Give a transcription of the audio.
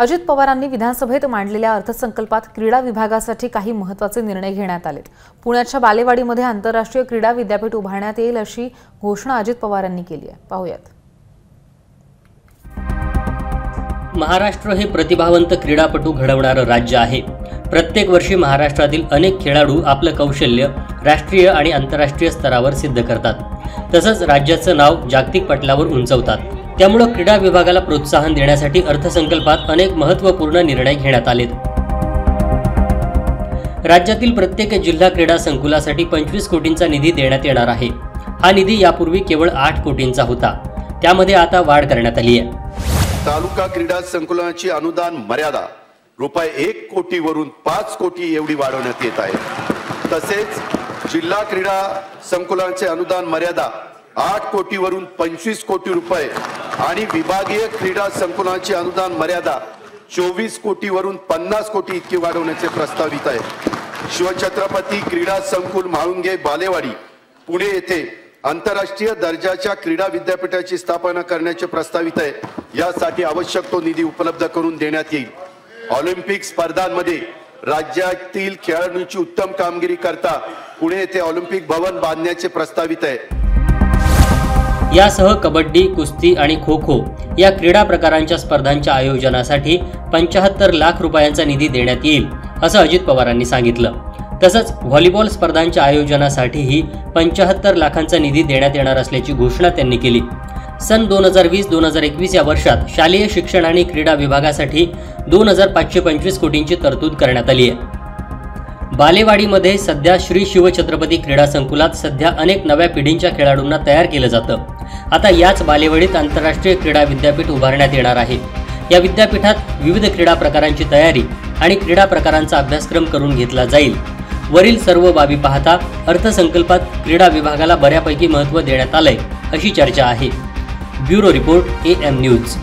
अजित पवारांनी विधानसभेत मांडलेल्या अर्थसंकल्पात क्रीडा विभागासाठी काही महत्त्वाचे निर्णय घेण्यात आलेत। पुण्याच्या बालेवाडीमध्ये आंतरराष्ट्रीय क्रीडा विद्यापीठ उभारण्यात येईल अशी घोषणा अजित पवारांनी केली आहे। पाहूयात। महाराष्ट्र हे प्रतिभावंत क्रीडापटू घडवणारे राज्य आहे। प्रत्येक वर्षी महाराष्ट्रातील अनेक खेळाडू आपले कौशल्य राष्ट्रीय आणि आंतरराष्ट्रीय स्तरावर सिद्ध करतात, तसेच राज्याचे नाव जागतिक पटलावर उंचावतात। त्यामुळे क्रीडा विभागाला प्रोत्साहन देण्यासाठी अर्थसंकल्पात अनेक महत्त्वपूर्ण निर्णय घेण्यात आले। राज्यातील प्रत्येक जिल्हा क्रीडा संकुलासाठी 25 कोटींचा निधी देण्यात येणार आहे। हा निधी यापूर्वी केवळ 8 कोटींचा होता, त्यामध्ये आता वाढ करण्यात आली आहे। तालुका क्रीडा संकुलाची अनुदान मर्यादा रुपये 1 कोटी वरून 5 कोटी एवढी वाढवण्यात येत आहे। तसेच जिल्हा क्रीडा संकुलाचे अनुदान मर्यादा 8 कोटी वरून 25 कोटी रुपये आणि विभागीय क्रीडा संकुलाची अनुदान मर्यादा 24 कोटी वरून 50 कोटी इतकी वाढवण्याचे प्रस्तावित आहे। शिव छत्रपति क्रीडा संकुल महालुंगे बालेवाडी पुणे येथे आंतरराष्ट्रीय दर्जाच्या क्रीडा विद्यापीठाची स्थापना करण्याचे प्रस्तावित आहे। यासाठी आवश्यक तो निधी उपलब्ध करून देण्यात येईल। ऑलिम्पिक स्पर्धांमध्ये राज्यातील खेळाडूंची उत्तम कामगिरी करता पुणे येथे ऑलिम्पिक भवन बांधण्याचे प्रस्तावित आहे। यासह कबड्डी, कुस्ती आणि खो-खो या क्रीडा प्रकारांच्या स्पर्धांच्या आयोजनासाठी 75 लाख रुपयांचा निधी देण्यात येईल असं अजित पवारांनी सांगितलं। तसंच व्हॉलीबॉल स्पर्धांच्या आयोजनासाठीही 75 लाखांचा निधी देण्यात येणार असल्याची घोषणा त्यांनी केली। सन 2020-2021 या वर्षात शालेय शिक्षण आणि क्रीडा विभागासाठी 2525 कोटींची तरतूद करण्यात आली आहे। बालेवाडीमध्ये सध्या श्री शिव छत्रपति क्रीडा संकुलात सध्या अनेक नव्या पिढींच्या खेळाडूंना तयार केलं जातं। आता याच बालेवाडीत आंतरराष्ट्रीय क्रीडा विद्यापीठ उभारण्यात येणार आहे। या विद्यापीठात विविध क्रीडा प्रकारांची तयारी आणि क्रीडा प्रकारांचा अभ्यासक्रम करून घेतला जाईल। वरील सर्व बाबी पाहता अर्थसंकल्पात क्रीडा विभागाला बऱ्यापैकी महत्त्व देण्यात आले अशी चर्चा आहे। Bureau report AM news.